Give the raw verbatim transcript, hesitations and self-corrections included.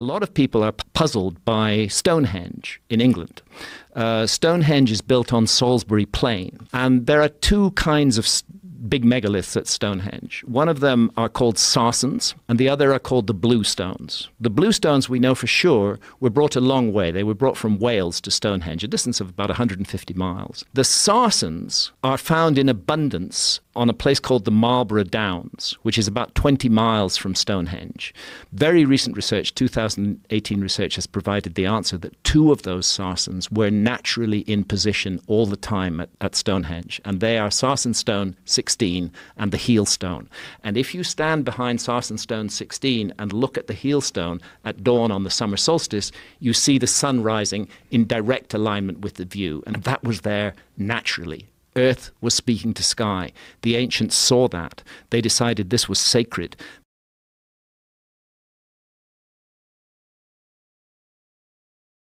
A lot of people are puzzled by Stonehenge in England. Uh, Stonehenge is built on Salisbury Plain, and there are two kinds of big megaliths at Stonehenge. One of them are called sarsens, and the other are called the bluestones. The bluestones, we know for sure, were brought a long way. They were brought from Wales to Stonehenge, a distance of about one hundred fifty miles. The sarsens are found in abundance on a place called the Marlborough Downs, which is about twenty miles from Stonehenge. Very recent research, two thousand eighteen research, has provided the answer that two of those sarsens were naturally in position all the time at, at Stonehenge, and they are sarsen stone sixteen and the Heel Stone. And if you stand behind sarsen stone sixteen and look at the Heel Stone at dawn on the summer solstice, you see the sun rising in direct alignment with the view, and that was there naturally. Earth was speaking to sky. The ancients saw that. They decided this was sacred.